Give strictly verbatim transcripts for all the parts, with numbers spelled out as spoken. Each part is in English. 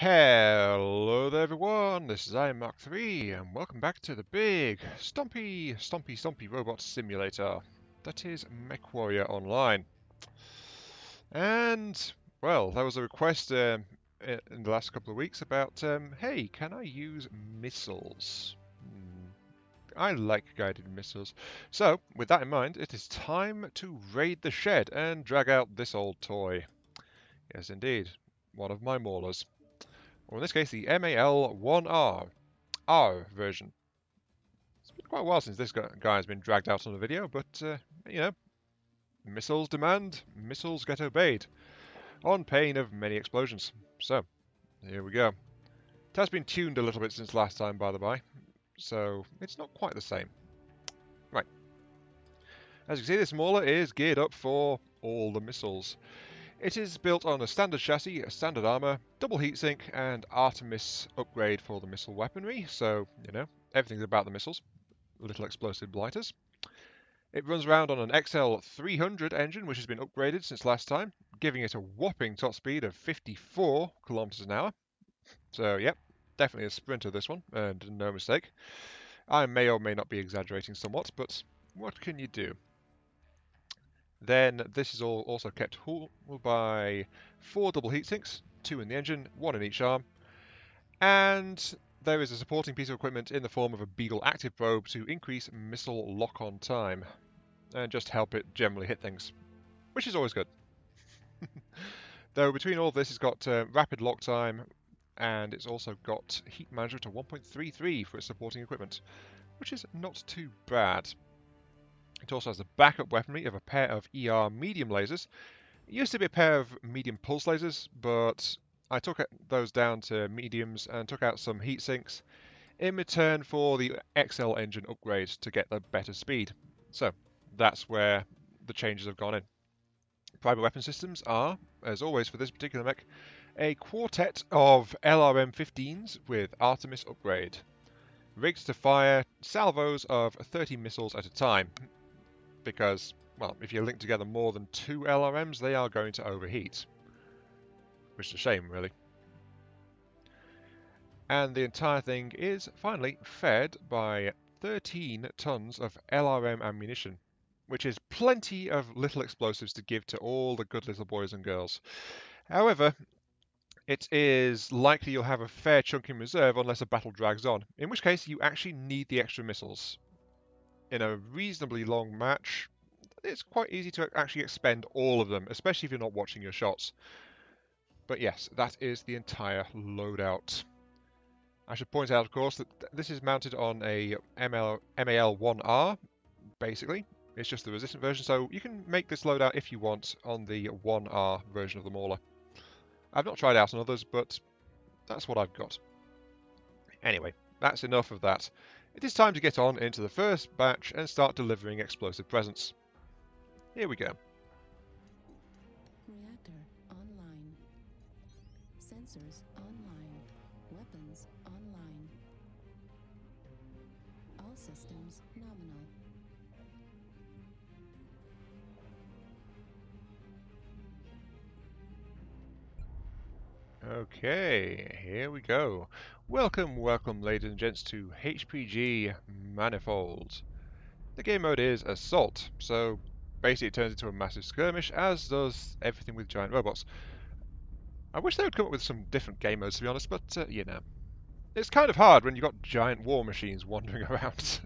Hello there everyone, this is Aiyon Mark three and welcome back to the big stompy, stompy, stompy robot simulator that is MechWarrior Online. And, well, there was a request um, in the last couple of weeks about, um, hey, can I use missiles? Hmm. I like guided missiles. So, with that in mind, it is time to raid the shed and drag out this old toy. Yes, indeed, one of my Maulers. Or in this case, the M A L one R R version. It's been quite a while since this guy has been dragged out on the video, but, uh, you know, missiles demand, missiles get obeyed, on pain of many explosions. So, here we go. It has been tuned a little bit since last time, by the by, so it's not quite the same. Right. As you can see, this Mauler is geared up for all the missiles. It is built on a standard chassis, a standard armour, double heatsink, and Artemis upgrade for the missile weaponry, so, you know, everything's about the missiles. Little explosive blighters. It runs around on an X L three hundred engine, which has been upgraded since last time, giving it a whopping top speed of fifty-four kilometres an hour. So, yep, definitely a sprinter this one, and no mistake. I may or may not be exaggerating somewhat, but what can you do? Then this is all also kept cool by four double heatsinks, two in the engine, one in each arm, and there is a supporting piece of equipment in the form of a Beagle active probe to increase missile lock-on time, and just help it generally hit things, which is always good. Though between all of this, it's got uh, rapid lock time, and it's also got heat management to one point three three for its supporting equipment, which is not too bad. It also has the backup weaponry of a pair of E R medium lasers. It used to be a pair of medium pulse lasers, but I took those down to mediums and took out some heat sinks in return for the X L engine upgrades to get the better speed. So that's where the changes have gone in. Primary weapon systems are, as always for this particular mech, a quartet of L R M fifteens with Artemis upgrade, rigged to fire salvos of thirty missiles at a time. Because, well, if you link together more than two L R Ms, they are going to overheat. Which is a shame, really. And the entire thing is, finally, fed by thirteen tons of L R M ammunition, which is plenty of little explosives to give to all the good little boys and girls. However, it is likely you'll have a fair chunk in reserve unless a battle drags on, in which case you actually need the extra missiles. In a reasonably long match, it's quite easy to actually expend all of them, especially if you're not watching your shots. But yes, that is the entire loadout. I should point out, of course, that this is mounted on a M A L one R, basically. It's just the resistant version, so you can make this loadout if you want on the one R version of the Mauler. I've not tried out on others, but that's what I've got. Anyway, that's enough of that. It is time to get on into the first batch and start delivering explosive presents. Here we go. Reactor online. Sensors online. Weapons online. All systems nominal. Okay, here we go. Welcome, welcome, ladies and gents, to H P G Manifold. The game mode is Assault, so basically it turns into a massive skirmish, as does everything with giant robots. I wish they would come up with some different game modes, to be honest, but, uh, you know. It's kind of hard when you've got giant war machines wandering around.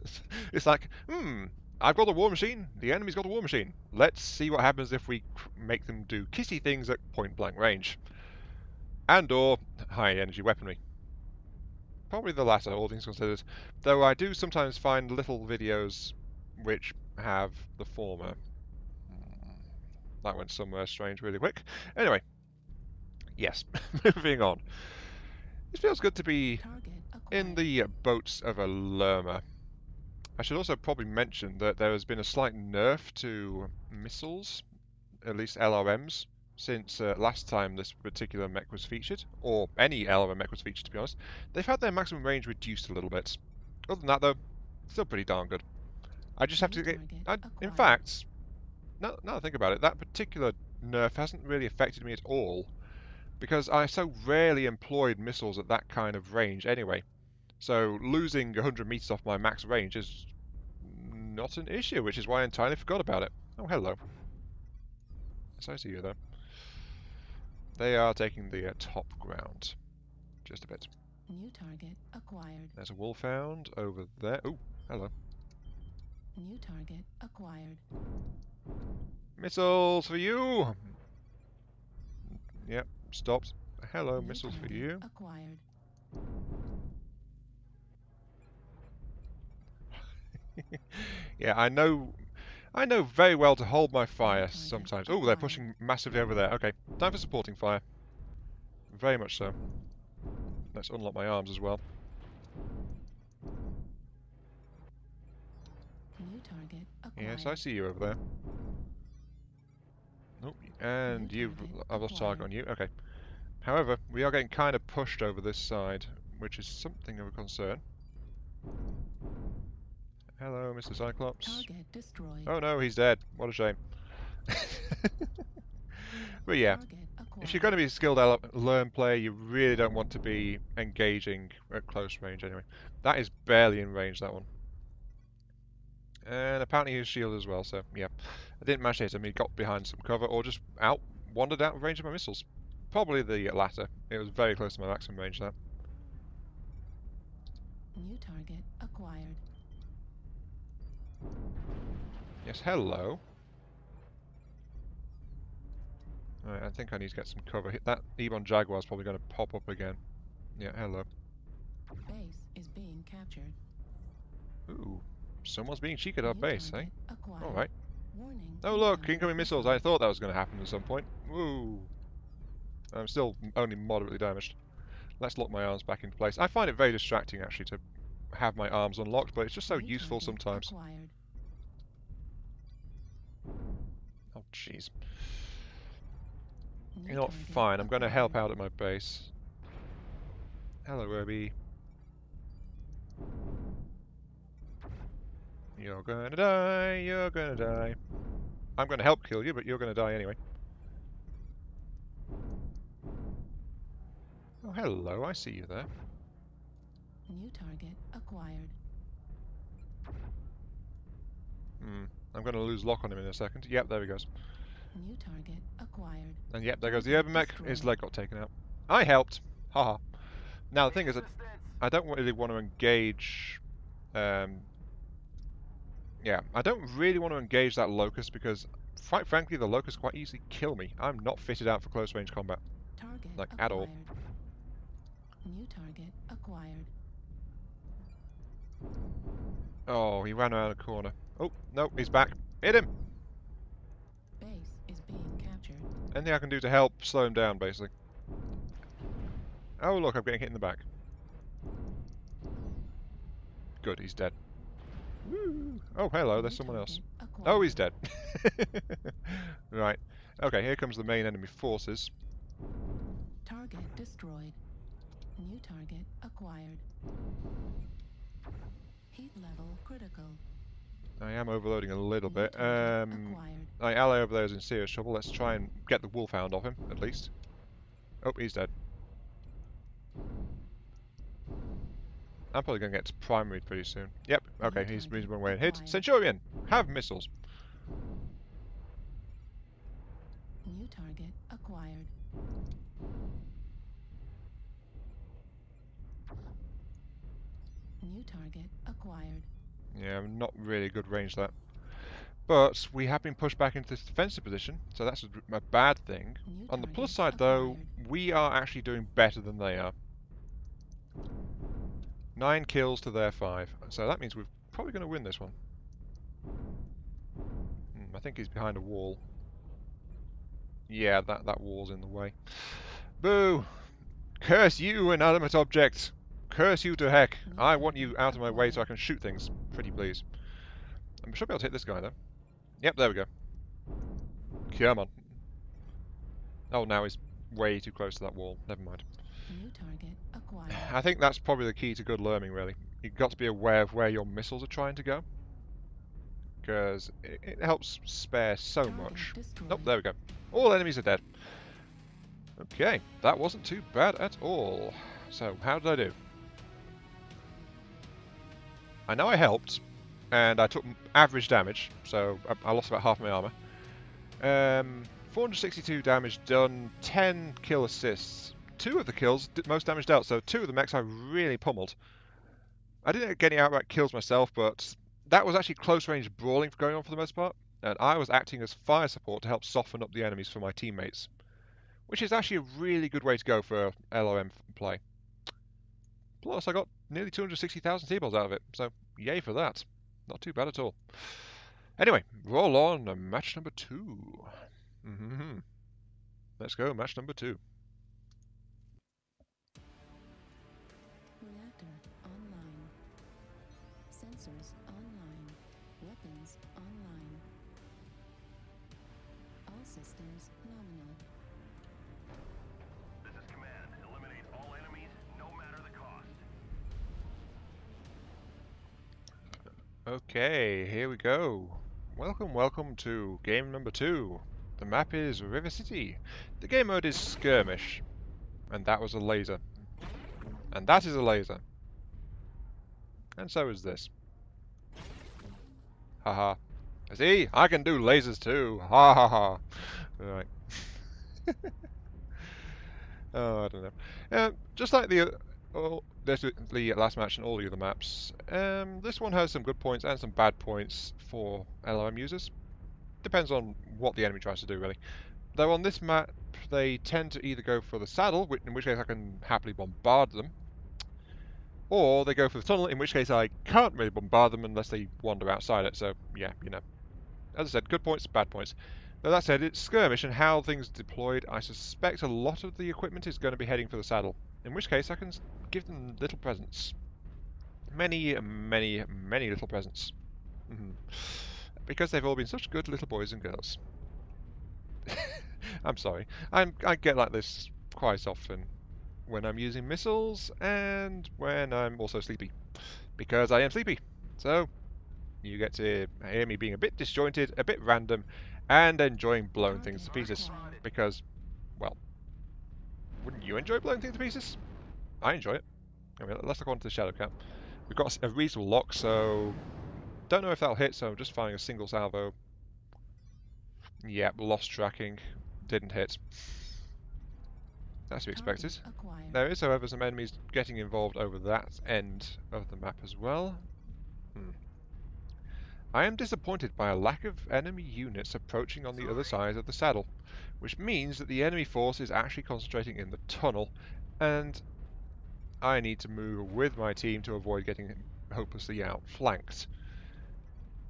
It's like, hmm, I've got a war machine, the enemy's got a war machine. Let's see what happens if we make them do kissy things at point-blank range. And or high-energy weaponry. Probably the latter, all things considered, though I do sometimes find little videos which have the former. That went somewhere strange really quick. Anyway, yes, moving on. It feels good to be in the boats of a Lurmer. I should also probably mention that there has been a slight nerf to missiles, at least L R Ms, since uh, last time this particular mech was featured, or any L R M mech was featured, to be honest. They've had their maximum range reduced a little bit. Other than that, though, still pretty darn good. I just have to get... I, in fact, now, now that I think about it, that particular nerf hasn't really affected me at all, because I so rarely employed missiles at that kind of range anyway. So losing one hundred meters off my max range is not an issue, which is why I entirely forgot about it. Oh, hello. Yes, I see you there. They are taking the uh, top ground. Just a bit. New target acquired. There's a Wolfhound over there. Oh, hello. New target acquired. Missiles for you! Yep, stopped. Hello, New missiles for you. Acquired. Yeah, I know I know very well to hold my fire sometimes. Oh, they're pushing massively over there. Okay, time for supporting fire. Very much so. Let's unlock my arms as well. New target acquired. Yes, I see you over there. Oh, and you've I've lost target on you. Okay. However, we are getting kind of pushed over this side, which is something of a concern. Hello, Mister Cyclops. Target destroyed. Oh no, he's dead. What a shame. But yeah, if you're going to be a skilled learn player, you really don't want to be engaging at close range anyway. That is barely in range, that one. And apparently his shield as well, so yeah. I didn't manage to hit him. He got behind some cover or just out wandered out of range of my missiles. Probably the latter. It was very close to my maximum range, that. New target acquired. Yes, hello. Alright, I think I need to get some cover. Hit that Ebon Jaguar's probably going to pop up again. Yeah, hello. Base is being captured. Ooh, someone's being cheeky at our base, eh? Alright. Oh look, incoming missiles. I thought that was going to happen at some point. Woo. I'm still only moderately damaged. Let's lock my arms back into place. I find it very distracting actually to have my arms unlocked, but it's just so useful sometimes. Acquired. Oh jeez. You're not fine. I'm going to help out at my base. Hello, Irby. You're going to die. You're going to die. I'm going to help kill you, but you're going to die anyway. Oh, hello. I see you there. New target acquired. Hmm. I'm going to lose lock on him in a second. Yep, there he goes. New target acquired. And yep, there goes the Urban Mech. His leg got taken out. I helped. Haha. Now the thing is that I don't really want to engage. Um, yeah, I don't really want to engage that Locust because, quite frankly, the Locust quite easily kill me. I'm not fitted out for close range combat, target like acquired. At all. New target acquired. Oh, he ran around a corner. Oh, no, he's back. Hit him! Base is being captured. Anything I can do to help slow him down, basically. Oh, look, I'm getting hit in the back. Good, he's dead. Woo. Oh, hello, there's someone else. Oh, he's dead. Right. Okay, here comes the main enemy forces. Target destroyed. New target acquired. Heat level critical. I am overloading a little bit. Um, my ally over there is in serious trouble. Let's try and get the Wolfhound off him, at least. Oh, he's dead. I'm probably going to get to primary pretty soon. Yep, okay, he's reasonably well hit. Centurion, have missiles. New target acquired. New target acquired. Yeah, I'm not really good range that. But we have been pushed back into this defensive position, so that's a, a bad thing. New On the plus side, acquired. though, we are actually doing better than they are. Nine kills to their five, so that means we're probably going to win this one. Hmm, I think he's behind a wall. Yeah, that, that wall's in the way. Boo! Curse you, inanimate object! Curse you to heck! I want you out of my way so I can shoot things. Pretty please. I should be able to hit this guy though. Yep, there we go. Come on. Oh, now he's way too close to that wall. Never mind. New target acquired. I think that's probably the key to good learning, really. You've got to be aware of where your missiles are trying to go. Because it, it helps spare so target much. Destroyed. Nope, there we go. All enemies are dead. Okay, that wasn't too bad at all. So, how did I do? I know I helped, and I took average damage, so I, I lost about half my armour. Um, four hundred sixty-two damage done, ten kill assists. Two of the kills did most damage dealt, so two of the mechs I really pummeled. I didn't get any outright kills myself, but that was actually close-range brawling going on for the most part, and I was acting as fire support to help soften up the enemies for my teammates, which is actually a really good way to go for L O M play. Plus, I got nearly two hundred sixty thousand T-balls out of it, so yay for that. Not too bad at all. Anyway, roll on to match number two. Mm-hmm. Let's go, match number two. Okay, here we go. Welcome, welcome to game number two. The map is River City. The game mode is Skirmish. And that was a laser. And that is a laser. And so is this. Haha. -ha. See, I can do lasers too. Ha ha ha. Right. Oh, I don't know. Uh, just like the... Uh, Well, there's the last match and all the other maps. Um, this one has some good points and some bad points for L O M users. Depends on what the enemy tries to do, really. Though on this map, they tend to either go for the saddle, which, in which case I can happily bombard them, or they go for the tunnel, in which case I can't really bombard them unless they wander outside it. So, yeah, you know. As I said, good points, bad points. Now that said, it's skirmish, and how things deployed, I suspect a lot of the equipment is going to be heading for the saddle. In which case, I can give them little presents. Many, many, many little presents. Mm-hmm. Because they've all been such good little boys and girls. I'm sorry. I'm, I get like this quite often when I'm using missiles and when I'm also sleepy. Because I am sleepy. So, you get to hear me being a bit disjointed, a bit random, and enjoying blowing things to pieces, because, well, wouldn't you enjoy blowing things to pieces? I enjoy it. I mean, let's go on to the shadow camp. We've got a reasonable lock, so don't know if that'll hit, so I'm just firing a single salvo. Yep, lost tracking. Didn't hit. That's to be expected. There is, however, some enemies getting involved over that end of the map as well. Hmm. I am disappointed by a lack of enemy units approaching on the other side of the saddle, which means that the enemy force is actually concentrating in the tunnel, and I need to move with my team to avoid getting hopelessly outflanked.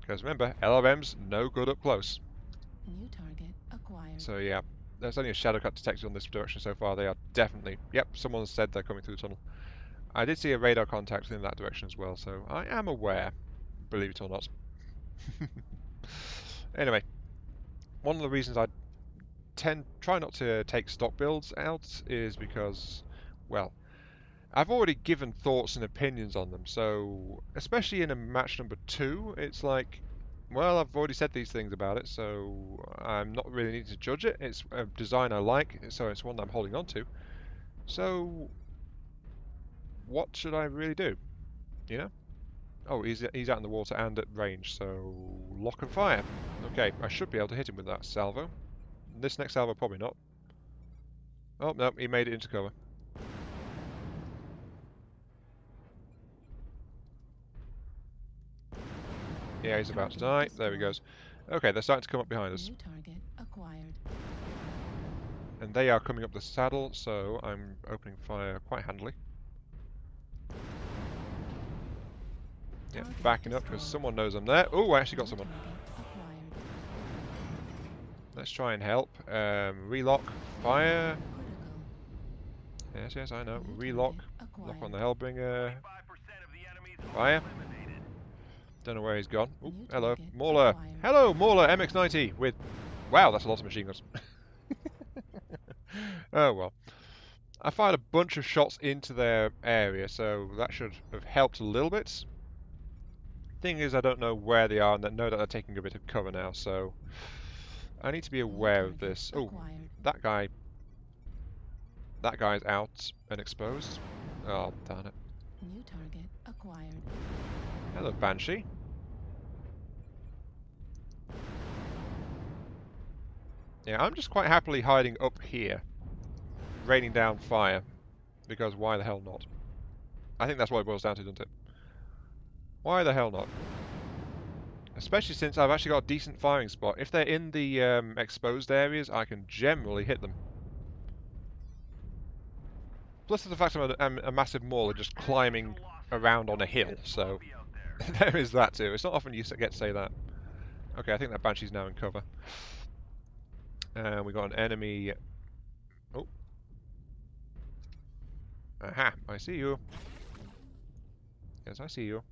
Because remember, L O M's no good up close. New target acquired. So yeah, there's only a shadow cut detected on this direction so far. They are definitely... Yep, someone said they're coming through the tunnel. I did see a radar contact in that direction as well, so I am aware, believe it or not. Anyway, one of the reasons I tend try not to take stock builds out is because, well, I've already given thoughts and opinions on them, so especially in a match number two, it's like, well, I've already said these things about it, so I'm not really needing to judge it. It's a design I like, so it's one that I'm holding on to. So, what should I really do? You know? Oh, he's, he's out in the water and at range, so lock and fire. Okay, I should be able to hit him with that salvo. This next salvo, probably not. Oh, no, he made it into cover. Yeah, he's about to die. There he goes. Okay, they're starting to come up behind us. And they are coming up the saddle, so I'm opening fire quite handily. Yeah, backing up because someone knows I'm there. Oh, I actually got someone. Let's try and help. Um, relock, fire. Yes, yes, I know. Relock, lock on the Hellbringer. Fire. Don't know where he's gone. Ooh, hello, Mauler. Hello, Mauler M X ninety with... Wow, that's a lot of machine guns. Oh, well. I fired a bunch of shots into their area, so that should have helped a little bit. Thing is, I don't know where they are, and I know that they're taking a bit of cover now, so I need to be aware of this. Oh, that guy That guy's out and exposed. Oh, darn it. New target acquired. Hello, Banshee. Yeah, I'm just quite happily hiding up here, raining down fire, because why the hell not? I think that's what it boils down to, doesn't it? Why the hell not? Especially since I've actually got a decent firing spot. If they're in the um, exposed areas, I can generally hit them. Plus the fact I'm a, I'm a massive mauler just climbing around on a hill, so there is that too. It's not often you get to say that. Okay, I think that Banshee's now in cover. And uh, we got an enemy. Oh. Aha, I see you. Yes, I see you.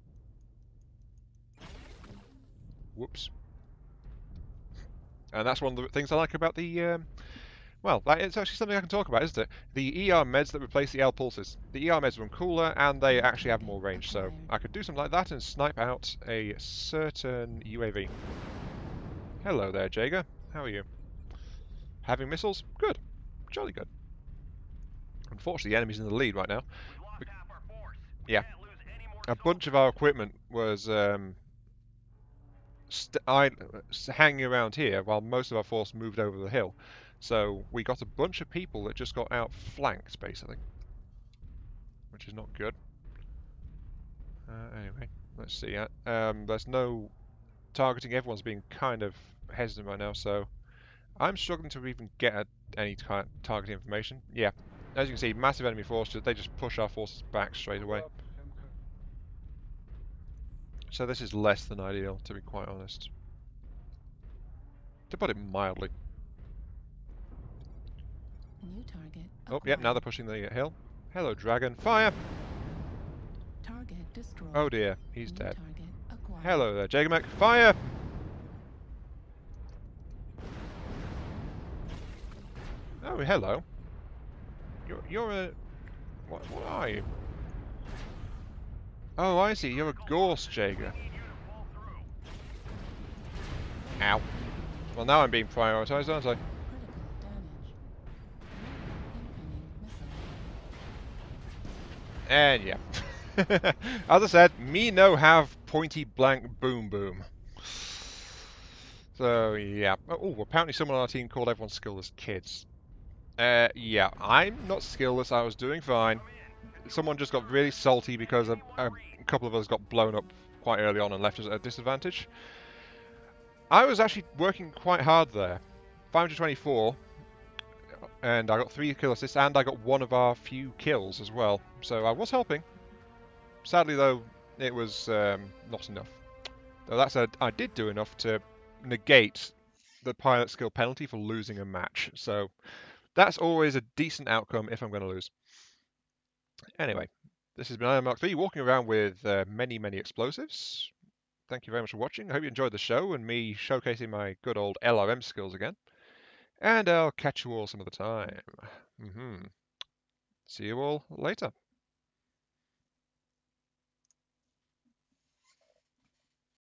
Whoops. And that's one of the things I like about the, um, well, that, it's actually something I can talk about, isn't it? The E R meds that replace the L pulses. The E R meds run cooler, and they actually have more range, so I could do something like that and snipe out a certain U A V. Hello there, Jager. How are you? Having missiles? Good. Jolly good. Unfortunately, the enemy's in the lead right now. We lost half our force. Yeah. A bunch of our equipment was, um... St I, uh, hanging around here while most of our force moved over the hill, so we got a bunch of people that just got outflanked basically, which is not good. Uh, anyway, let's see. Uh, um, there's no targeting. Everyone's being kind of hesitant right now, so I'm struggling to even get at any tar target information. Yeah, as you can see, massive enemy force. They just push our forces back straight away. So this is less than ideal, to be quite honest. To put it mildly. New target. Oh, yep, now they're pushing the hill. Hello, Dragon. Fire! Target destroyed. Oh dear, he's New dead. Hello there, Jagermech. Fire! Oh, hello. You're, you're a... What, what are you? Oh, I see. You're a Gorse Jager. Ow. Well, now I'm being prioritised, aren't I? And yeah. As I said, me no have pointy blank boom boom. So, yeah. Oh, apparently someone on our team called everyone skillless kids. Uh, yeah. I'm not skillless. I was doing fine. Someone just got really salty because a, a couple of us got blown up quite early on and left us at a disadvantage. I was actually working quite hard there. five hundred twenty-four, and I got three kill assists, and I got one of our few kills as well. So I was helping. Sadly, though, it was um, not enough. Though that said, I did do enough to negate the pilot skill penalty for losing a match. So that's always a decent outcome if I'm going to lose. Anyway, this has been Aiyon Mark three walking around with uh, many, many explosives. Thank you very much for watching. I hope you enjoyed the show and me showcasing my good old L R M skills again. And I'll catch you all some other time. Mm-hmm. See you all later.